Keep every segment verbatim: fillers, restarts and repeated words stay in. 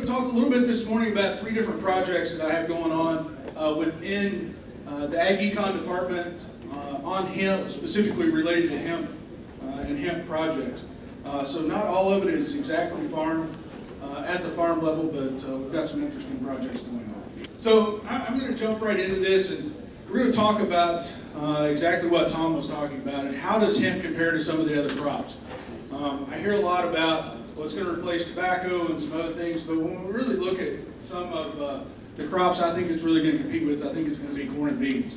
going to talk a little bit this morning about three different projects that I have going on uh, within uh, the Ag Econ Department uh, on hemp, specifically related to hemp uh, and hemp projects. Uh, so not all of it is exactly farm, uh, at the farm level, but uh, we've got some interesting projects going on. So I I'm going to jump right into this, and we're going to talk about uh, exactly what Tom was talking about, and how does hemp compare to some of the other crops. Um, I hear a lot about what's going to replace tobacco and some other things, but when we really look at some of uh, the crops I think it's really going to compete with, I think it's going to be corn and beans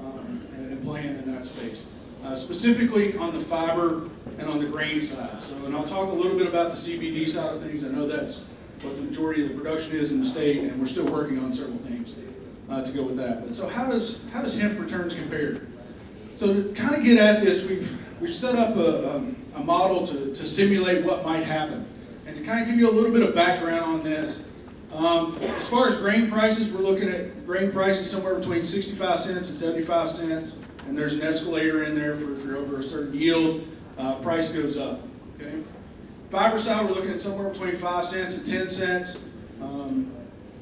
um, and, and playing in that space. Uh, specifically on the fiber and on the grain side. So, and I'll talk a little bit about the C B D side of things. I know that's what the majority of the production is in the state, and we're still working on several things uh, to go with that. But so how does, how does hemp returns compare? So to kind of get at this, we've, we've set up a, um, a model to, to simulate what might happen. And to kind of give you a little bit of background on this, um, as far as grain prices, we're looking at grain prices somewhere between sixty-five cents and seventy-five cents, and there's an escalator in there for if you're over a certain yield, uh, price goes up. Okay? Fiber side, we're looking at somewhere between five cents and ten cents. Um,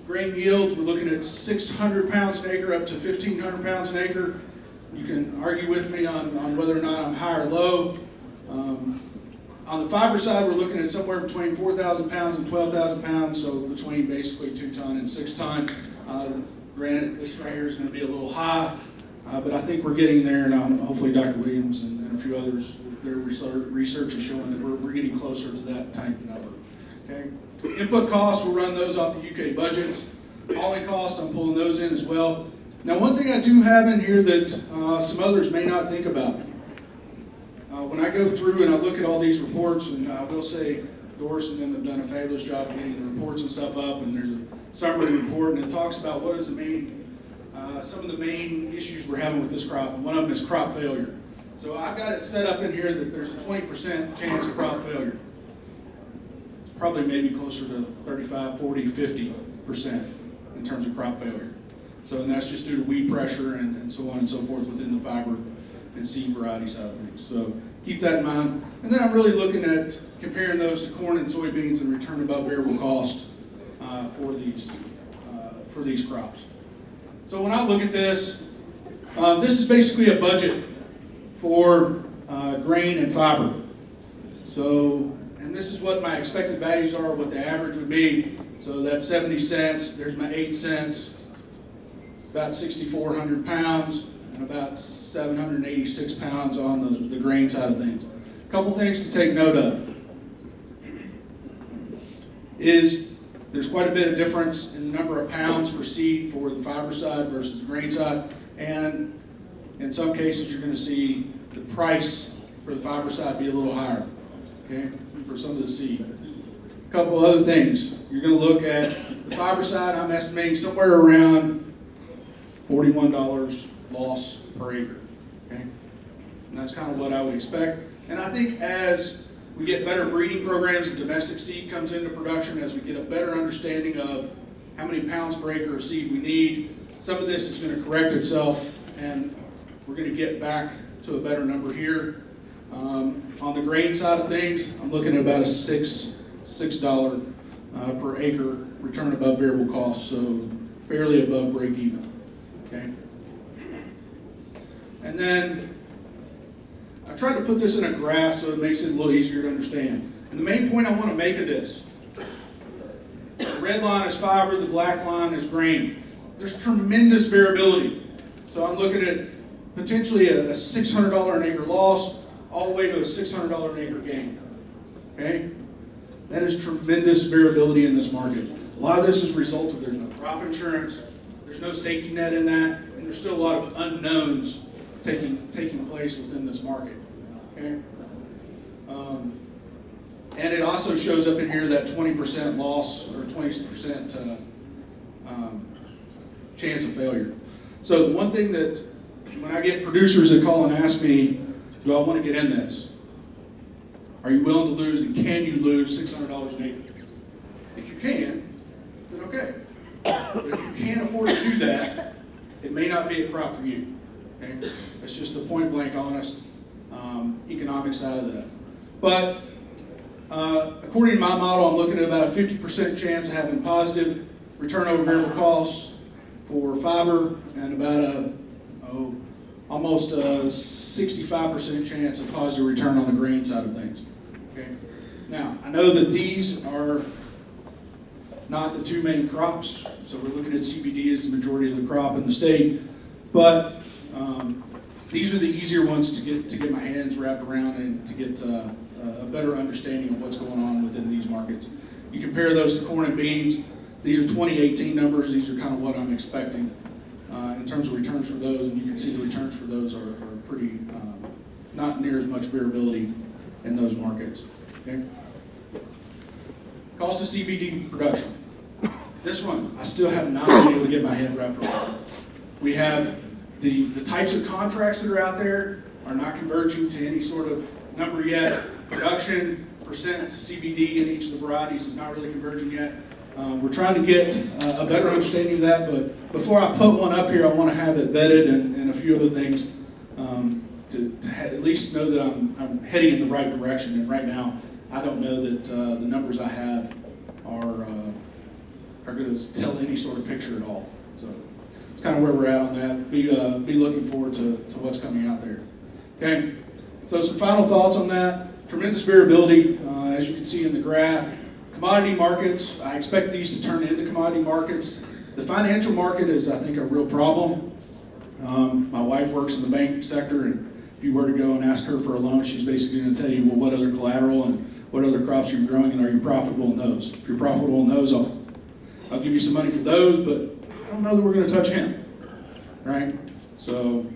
grain yields, we're looking at six hundred pounds an acre up to fifteen hundred pounds an acre. You can argue with me on, on whether or not I'm high or low. Um, on the fiber side, we're looking at somewhere between four thousand pounds and twelve thousand pounds, so between basically two ton and six ton. Uh, granted, this right here is going to be a little high, uh, but I think we're getting there, and um, hopefully Doctor Williams and, and a few others, their research, research is showing that we're, we're getting closer to that type of number. Okay? Input costs, we'll run those off the U K budget. Hauling costs, I'm pulling those in as well. Now, one thing I do have in here that uh, some others may not think about. Uh, when I go through and I look at all these reports, and I will say Doris and them have done a fabulous job getting the reports and stuff up, and there's a summary report, and it talks about what is the main, uh, some of the main issues we're having with this crop, and one of them is crop failure. So I've got it set up in here that there's a twenty percent chance of crop failure. It's probably maybe closer to thirty-five, forty, fifty percent in terms of crop failure. So, and that's just due to weed pressure and, and so on and so forth within the fiber and seed varieties out of things. So keep that in mind. And then I'm really looking at comparing those to corn and soybeans and return above variable cost uh, for these uh, for these crops. So when I look at this, uh, this is basically a budget for uh, grain and fiber. So, and this is what my expected values are, what the average would be. So that's seventy cents, there's my eight cents, about sixty-four hundred pounds, and about seven hundred eighty-six pounds on the, the grain side of things. A couple things to take note of is there's quite a bit of difference in the number of pounds per seed for the fiber side versus the grain side, and in some cases you're going to see the price for the fiber side be a little higher, okay, for some of the seed. A couple other things you're going to look at the fiber side. I'm estimating somewhere around forty-one dollars loss per acre. Okay? And that's kind of what I would expect. And I think as we get better breeding programs and domestic seed comes into production, as we get a better understanding of how many pounds per acre of seed we need, some of this is going to correct itself, and we're going to get back to a better number here. Um, on the grain side of things, I'm looking at about a six, $6 uh, per acre return above variable cost, so fairly above break even. Okay? And then I tried to put this in a graph so it makes it a little easier to understand. And the main point I want to make of this, the red line is fiber, the black line is grain. There's tremendous variability. So I'm looking at potentially a, a six hundred dollars an acre loss all the way to a six hundred dollars an acre gain. Okay? That is tremendous variability in this market. A lot of this is a result of there's no crop insurance, there's no safety net in that, and there's still a lot of unknowns Taking, taking place within this market. Okay? Um, and it also shows up in here that twenty percent loss or twenty percent uh, um, chance of failure. So the one thing that when I get producers that call and ask me, do I want to get in this? Are you willing to lose, and can you lose six hundred dollars an acre? If you can, then okay. But if you can't afford to do that, it may not be a crop for you. Okay? That's just the point blank honest um, economic side of that. But Uh, according to my model, I'm looking at about a fifty percent chance of having positive return over variable costs for fiber, and about a oh, almost a sixty-five percent chance of positive return on the grain side of things. Okay. Now, I know that these are not the two main crops, so we're looking at C B D as the majority of the crop in the state, but um, these are the easier ones to get to get my hands wrapped around and to get uh, a better understanding of what's going on within these markets. You compare those to corn and beans. These are twenty eighteen numbers. These are kind of what I'm expecting uh, in terms of returns for those, and you can see the returns for those are, are pretty, um, not near as much variability in those markets. Okay? Cost of C B D production. This one, I still have not been able to get my head wrapped around. We have the, the types of contracts that are out there are not converging to any sort of number yet. Production, percent to C B D in each of the varieties is not really converging yet. Uh, we're trying to get uh, a better understanding of that, but before I put one up here, I want to have it vetted and, and a few other things um, to, to at least know that I'm, I'm heading in the right direction. And right now, I don't know that uh, the numbers I have are, uh, are going to tell any sort of picture at all. So it's kind of where we're at on that. Be, uh, be looking forward to, to what's coming out there. Okay, so some final thoughts on that. Tremendous variability, uh, as you can see in the graph. Commodity markets, I expect these to turn into commodity markets. The financial market is, I think, a real problem. Um, my wife works in the banking sector, and if you were to go and ask her for a loan, she's basically going to tell you, well, what other collateral and what other crops you're growing, and are you profitable in those? If you're profitable in those, I'll, I'll give you some money for those, but I don't know that we're going to touch hemp, right? So.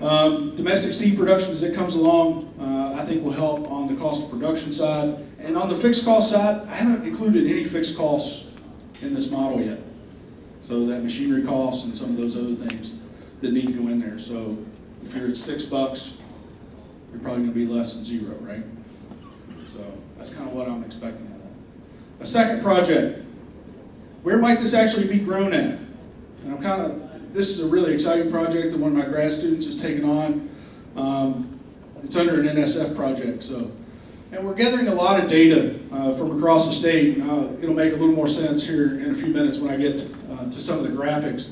Um, domestic seed production as it comes along, uh, I think will help on the cost of production side. And on the fixed cost side, I haven't included any fixed costs in this model yet. So that machinery costs and some of those other things that need to go in there. So if you're at six bucks, you're probably going to be less than zero, right? So that's kind of what I'm expecting out of that. A second project, where might this actually be grown at? And I'm kind of This is a really exciting project that one of my grad students has taken on. Um, it's under an N S F project, so. And we're gathering a lot of data uh, from across the state, and uh, it'll make a little more sense here in a few minutes when I get to, uh, to some of the graphics.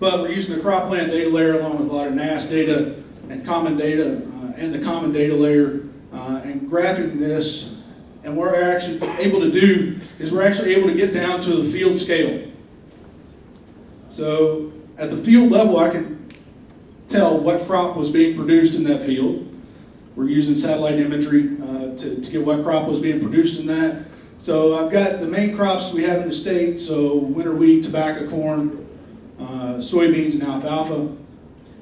But we're using the cropland data layer along with a lot of NASS data and common data, uh, and the common data layer, uh, and graphing this. And what we're actually able to do is we're actually able to get down to the field scale. So, at the field level, I can tell what crop was being produced in that field. We're using satellite imagery uh, to, to get what crop was being produced in that. So I've got the main crops we have in the state, so winter wheat, tobacco, corn, uh, soybeans, and alfalfa.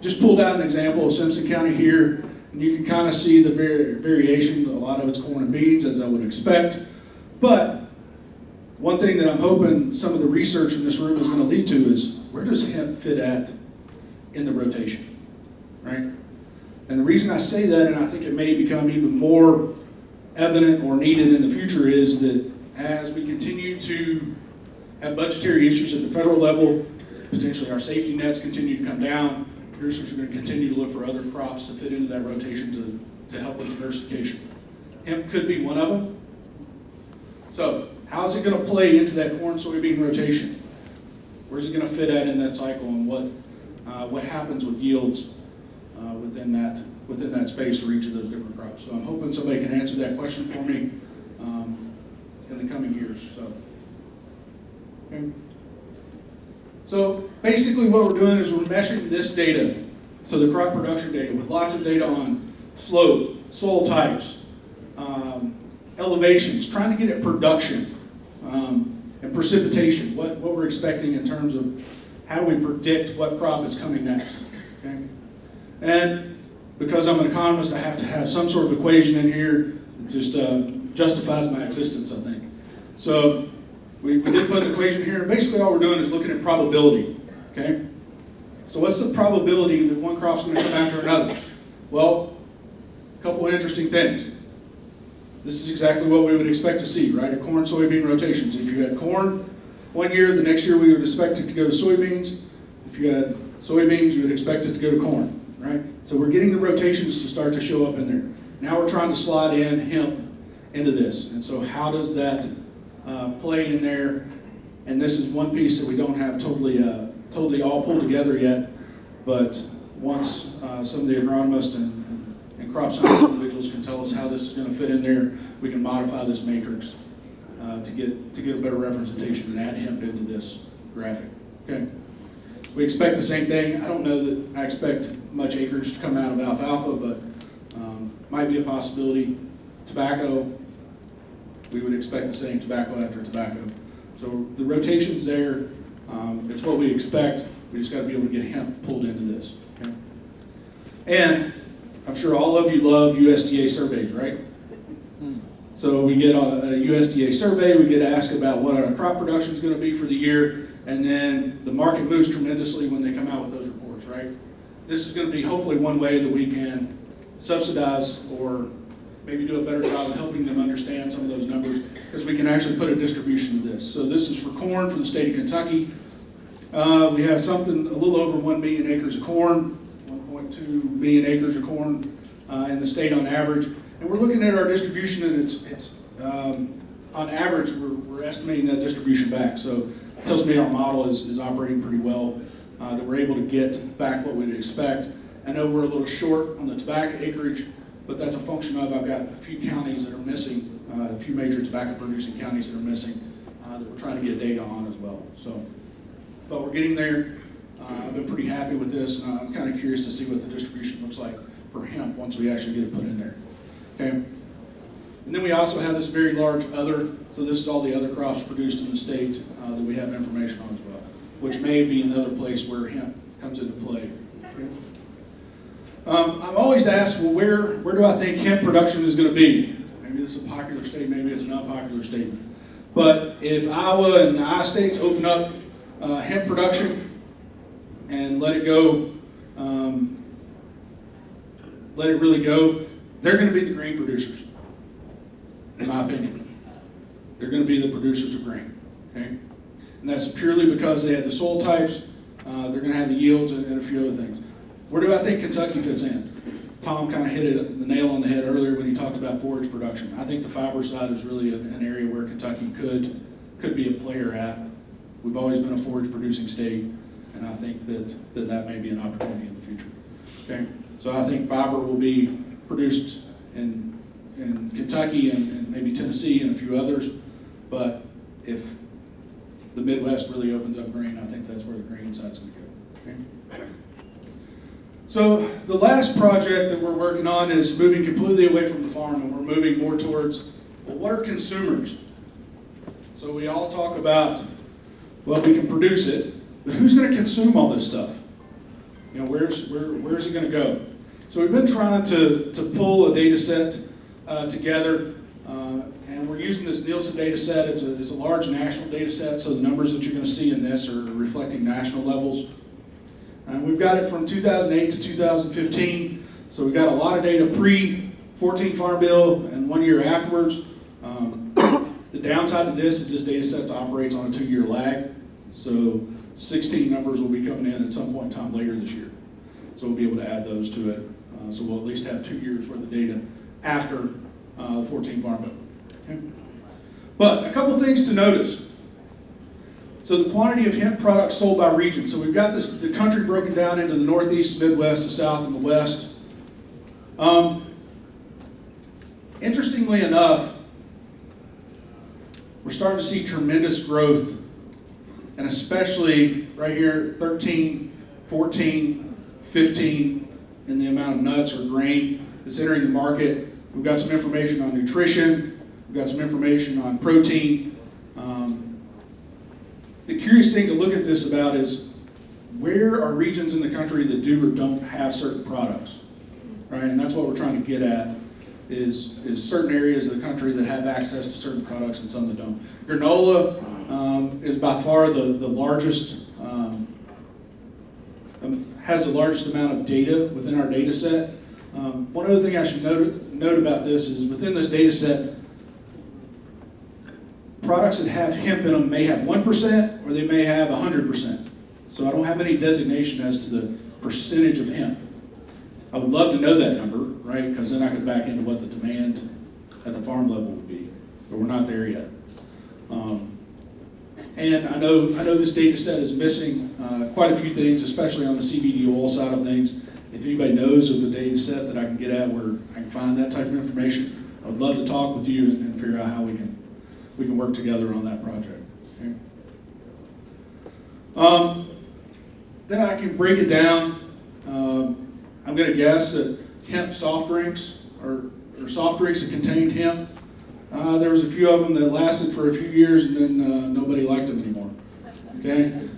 Just pulled out an example of Simpson County here, and you can kind of see the vari variation. A lot of it's corn and beans, as I would expect. But one thing that I'm hoping some of the research in this room is going to lead to is, where does hemp fit at in the rotation, right? And the reason I say that, and I think it may become even more evident or needed in the future, is that as we continue to have budgetary issues at the federal level, potentially our safety nets continue to come down, producers are going to continue to look for other crops to fit into that rotation to, to help with diversification. Hemp could be one of them. So how's it going to play into that corn-soybean rotation? Where's it going to fit at in that cycle, and what uh, what happens with yields uh, within that within that space for each of those different crops? So I'm hoping somebody can answer that question for me um, in the coming years. So, okay. So basically, what we're doing is we're meshing this data, so the crop production data, with lots of data on slope, soil types, um, elevations, trying to get at production. Um, And precipitation, what, what we're expecting in terms of how we predict what crop is coming next. Okay? And because I'm an economist, I have to have some sort of equation in here that just uh, justifies my existence, I think. So we, we did put an equation here. Basically all we're doing is looking at probability. Okay? So what's the probability that one crop's going to come after another? Well, a couple of interesting things. This is exactly what we would expect to see, right? A corn-soybean rotations. If you had corn one year, the next year we would expect it to go to soybeans. If you had soybeans, you would expect it to go to corn, right? So we're getting the rotations to start to show up in there. Now we're trying to slide in hemp into this. And so how does that uh, play in there? And this is one piece that we don't have totally uh, totally all pulled together yet, but once uh, some of the agronomists and, and crop science individuals can tell us how this is going to fit in there, we can modify this matrix uh, to get to get a better representation and add hemp into this graphic. Okay. We expect the same thing. I don't know that I expect much acres to come out of alfalfa, but um, might be a possibility. Tobacco, we would expect the same, tobacco after tobacco. So the rotation's there. Um, it's what we expect. We just got to be able to get hemp pulled into this. Okay? And I'm sure all of you love U S D A surveys, right? So we get a, a U S D A survey. We get asked about what our crop production is going to be for the year. And then the market moves tremendously when they come out with those reports, right? This is going to be hopefully one way that we can subsidize or maybe do a better job of helping them understand some of those numbers, because we can actually put a distribution to this. So this is for corn for the state of Kentucky. Uh, we have something a little over one million acres of corn, one point two million acres of corn uh, in the state on average. And we're looking at our distribution, and it's, it's um, on average, we're, we're estimating that distribution back. So it tells me our model is, is operating pretty well, uh, that we're able to get back what we'd expect. I know we're a little short on the tobacco acreage, but that's a function of, I've got a few counties that are missing, uh, a few major tobacco producing counties that are missing, uh, that we're trying to get data on as well. So, but we're getting there. Uh, I've been pretty happy with this, and I'm kind of curious to see what the distribution looks like for hemp once we actually get it put in there. Okay. And then we also have this very large other, so this is all the other crops produced in the state uh, that we have information on as well, which may be another place where hemp comes into play. Okay. Um, I'm always asked, well, where, where do I think hemp production is going to be? Maybe this is a popular statement, maybe it's an unpopular statement. But if Iowa and the I states open up uh, hemp production and let it go, um, let it really go, they're going to be the grain producers, in my opinion. They're going to be the producers of grain. Okay? And that's purely because they have the soil types, uh, they're going to have the yields, and, and a few other things. Where do I think Kentucky fits in? Tom kind of hit it, the nail on the head earlier when he talked about forage production. I think the fiber side is really an area where Kentucky could, could be a player at. We've always been a forage producing state, and I think that, that that may be an opportunity in the future. Okay? So I think fiber will be produced in, in Kentucky and, and maybe Tennessee and a few others, but if the Midwest really opens up grain, I think that's where the grain side's going to go. Okay? So the last project that we're working on is moving completely away from the farm, and we're moving more towards, well, what are consumers? So we all talk about, well, we can produce it, but who's going to consume all this stuff? You know, where's, where, where's it going to go? So we've been trying to, to pull a data set uh, together, uh, and we're using this Nielsen data set. It's a, it's a large national data set, so the numbers that you're going to see in this are reflecting national levels. And we've got it from two thousand eight to two thousand fifteen, so we've got a lot of data pre fourteen Farm Bill and one year afterwards. Um, the downside of this is this data set operates on a two-year lag, so sixteen numbers will be coming in at some point in time later this year. So we'll be able to add those to it, uh, so we'll at least have two years worth of data after uh, the fourteen Farm Bill. Okay. But a couple things to notice. So the quantity of hemp products sold by region. So we've got this, the country broken down into the Northeast, Midwest, the South, and the West. Um, interestingly enough, we're starting to see tremendous growth, and especially right here, thirteen, fourteen, fifteen, in the amount of nuts or grain that's entering the market. We've got some information on nutrition. We've got some information on protein. Um, The curious thing to look at this about is, where are regions in the country that do or don't have certain products, right? And that's what we're trying to get at, is, is certain areas of the country that have access to certain products and some that don't. Granola um, is by far the, the largest, um, has the largest amount of data within our data set. Um, one other thing I should note, note about this is within this data set, products that have hemp in them may have one percent or they may have one hundred percent. So I don't have any designation as to the percentage of hemp. I would love to know that number, right? Because then I could back into what the demand at the farm level would be, but we're not there yet. Um, and I know, I know this data set is missing uh, quite a few things, especially on the C B D oil side of things. If anybody knows of a data set that I can get at where I can find that type of information, I would love to talk with you and figure out how we can we can work together on that project. Okay. Um, then I can break it down. Um, I'm going to guess that hemp soft drinks or, or soft drinks that contained hemp. Uh, there was a few of them that lasted for a few years and then uh, nobody liked them anymore. Okay,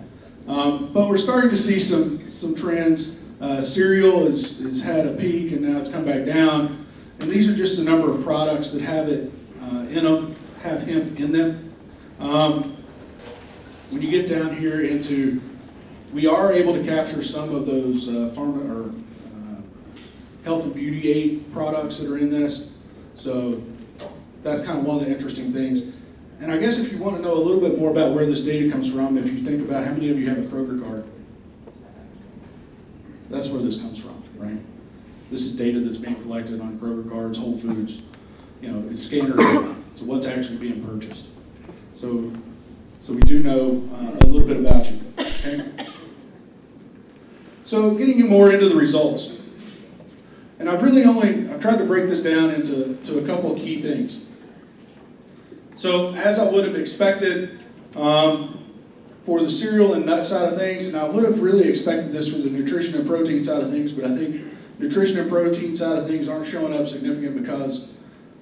um, but we're starting to see some some trends. Uh, cereal is, is had a peak and now it's come back down. And these are just a number of products that have it uh, in them, have hemp in them. Um, when you get down here into, we are able to capture some of those uh, pharma or uh, health and beauty aid products that are in this. So that's kind of one of the interesting things. And I guess if you want to know a little bit more about where this data comes from, if you think about how many of you have a Kroger card, that's where this comes from, right? This is data that's being collected on Kroger cards, Whole Foods, you know, it's scanner data. So what's actually being purchased. So, so we do know uh, a little bit about you, okay? So getting you more into the results. And I've really only, I've tried to break this down into to a couple of key things. So as I would have expected, um, for the cereal and nut side of things, and I would have really expected this for the nutrition and protein side of things, but I think nutrition and protein side of things aren't showing up significant because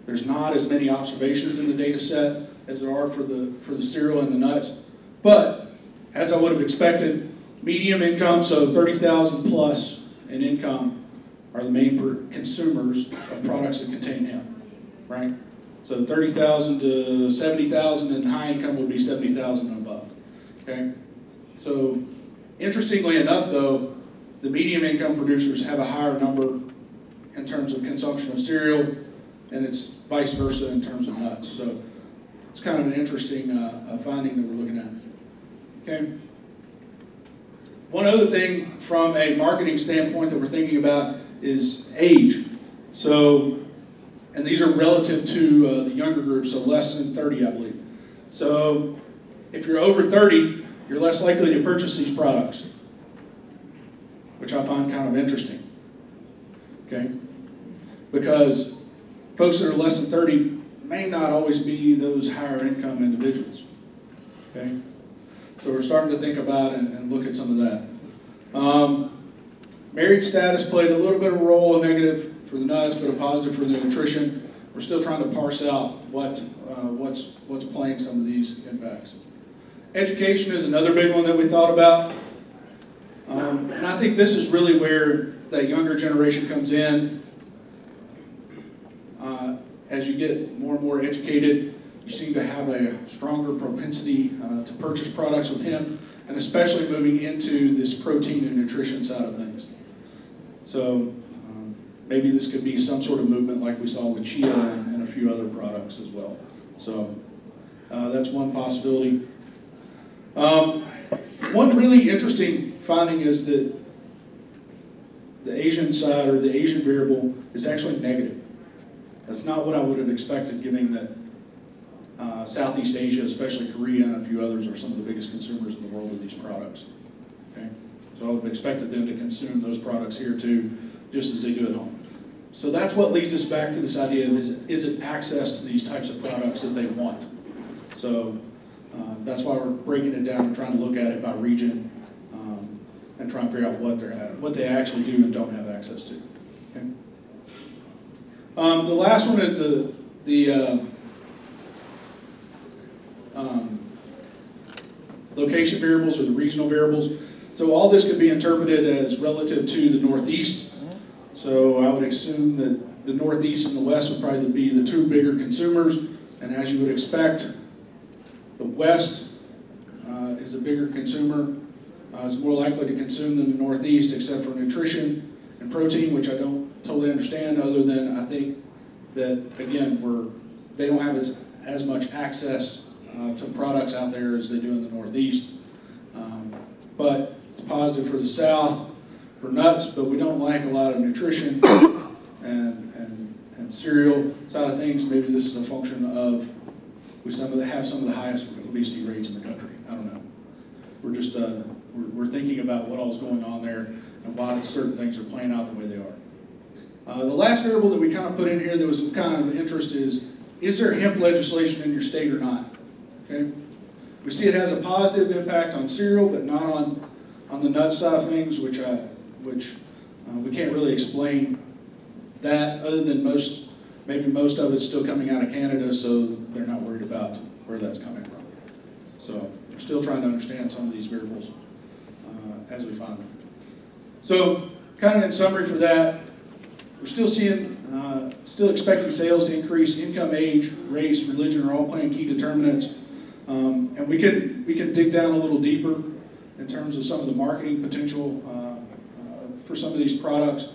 there's not as many observations in the data set as there are for the, for the cereal and the nuts. But as I would have expected, medium income, so thirty thousand plus in income, are the main consumers of products that contain hemp, right? So thirty thousand to seventy thousand, and high income would be seventy thousand and above. Okay, so interestingly enough though, the medium income producers have a higher number in terms of consumption of cereal, and it's vice versa in terms of nuts. So it's kind of an interesting uh, finding that we're looking at. Okay, one other thing from a marketing standpoint that we're thinking about is age. So, and these are relative to uh, the younger group, so less than thirty, I believe. So if you're over thirty, you're less likely to purchase these products, which I find kind of interesting, okay? Because folks that are less than thirty may not always be those higher income individuals, okay? So we're starting to think about and, and look at some of that. Um, married status played a little bit of a role, a negative for the nuts, but a positive for the nutrition. We're still trying to parse out what, uh, what's, what's playing some of these impacts. Education is another big one that we thought about. Um, and I think this is really where that younger generation comes in. Uh, as you get more and more educated, you seem to have a stronger propensity uh, to purchase products with hemp, and especially moving into this protein and nutrition side of things. So um, maybe this could be some sort of movement like we saw with chia and a few other products as well. So uh, that's one possibility. Um, one really interesting finding is that the Asian side or the Asian variable is actually negative. That's not what I would have expected, given that uh, Southeast Asia, especially Korea and a few others, are some of the biggest consumers in the world of these products. Okay? So I would have expected them to consume those products here too, just as they do at home. So that's what leads us back to this idea of is, is it access to these types of products that they want? So Uh, that's why we're breaking it down and trying to look at it by region um, and trying to figure out what they're at, what they actually do and don't have access to. Okay. Um, the last one is the the uh, um, location variables or the regional variables. So all this could be interpreted as relative to the Northeast. So I would assume that the Northeast and the West would probably be the two bigger consumers, and as you would expect, the West uh, is a bigger consumer, uh, is more likely to consume than the Northeast, except for nutrition and protein, which I don't totally understand, other than I think that, again, we're, they don't have as, as much access uh, to products out there as they do in the Northeast. Um, but it's positive for the South, for nuts, but we don't like a lot of nutrition and, and, and cereal side of things, maybe this is a function of we some of the, have some of the highest obesity rates in the country. I don't know. We're just uh, we're, we're thinking about what all is going on there and why certain things are playing out the way they are. Uh, the last variable that we kind of put in here that was of kind of interest is, is there hemp legislation in your state or not? Okay. We see it has a positive impact on cereal, but not on, on the nut side of things, which, I, which uh, we can't really explain that other than most, maybe most of it's still coming out of Canada, so they're not worried about where that's coming from. So we're still trying to understand some of these variables uh, as we find them. So kind of in summary for that, we're still seeing, uh, still expecting sales to increase. Income, age, race, religion are all playing key determinants. Um, and we can, we can dig down a little deeper in terms of some of the marketing potential uh, uh, for some of these products.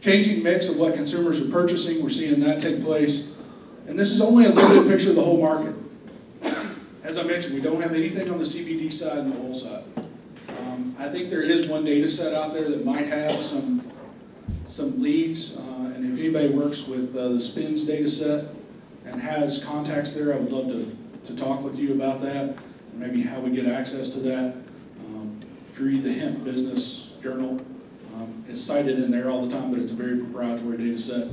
Changing mix of what consumers are purchasing, we're seeing that take place. And this is only a limited picture of the whole market. As I mentioned, we don't have anything on the C B D side and the oil side. Um, I think there is one data set out there that might have some some leads, uh, and if anybody works with uh, the SPINS data set and has contacts there, I would love to, to talk with you about that, and maybe how we get access to that. Um, if you read the Hemp Business Journal, um, it's cited in there all the time, but it's a very proprietary data set.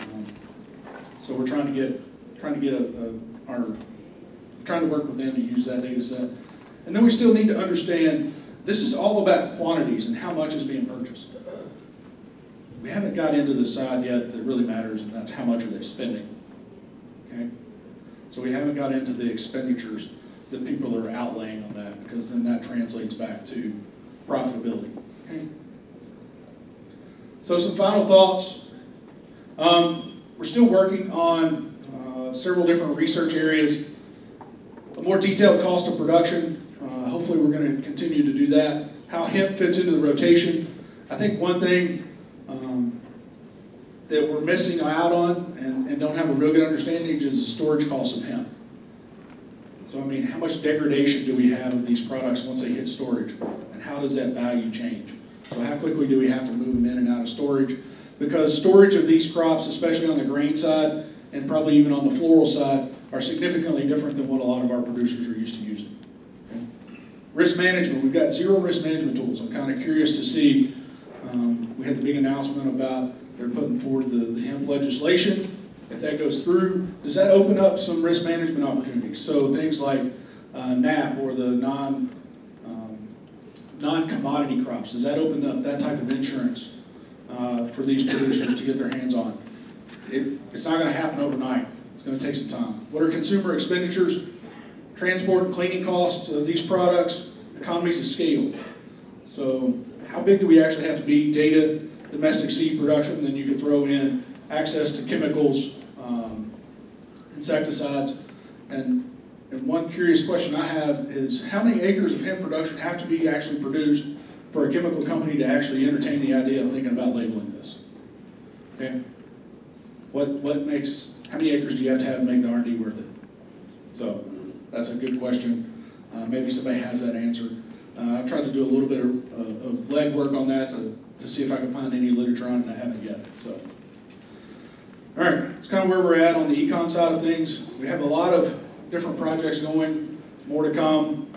Um, so we're trying to get, trying to get a, a our, trying to work with them to use that data set. And then we still need to understand, this is all about quantities and how much is being purchased. We haven't got into the side yet that really matters, and that's how much are they spending, okay? So we haven't got into the expenditures that people are outlaying on that, because then that translates back to profitability, okay? So some final thoughts. Um, we're still working on uh, several different research areas, a more detailed cost of production. Uh, hopefully we're gonna continue to do that. How hemp fits into the rotation. I think one thing Um, that we're missing out on and, and don't have a real good understanding is the storage costs of hemp. So I mean, how much degradation do we have of these products once they hit storage? And how does that value change? So how quickly do we have to move them in and out of storage? Because storage of these crops, especially on the grain side and probably even on the floral side, are significantly different than what a lot of our producers are used to using. Okay? Risk management, we've got zero risk management tools. I'm kind of curious to see. Um, we had the big announcement about they're putting forward the, the hemp legislation. If that goes through, does that open up some risk management opportunities? So things like uh, N A P or the non, um, non-commodity crops, does that open up that type of insurance uh, for these producers to get their hands on? It, it's not going to happen overnight. It's going to take some time. What are consumer expenditures, transport and cleaning costs of these products, economies of scale? So how big do we actually have to be? Data, domestic seed production, then you could throw in access to chemicals, um, insecticides. And, and one curious question I have is, how many acres of hemp production have to be actually produced for a chemical company to actually entertain the idea of thinking about labeling this? Okay. What, what makes, how many acres do you have to have to make the R and D worth it? So that's a good question. Uh, maybe somebody has that answer. Uh, I've tried to do a little bit of, uh, of leg work on that to, to see if I can find any literature on it, and I haven't yet. So, all right, that's kind of where we're at on the econ side of things. We have a lot of different projects going, more to come.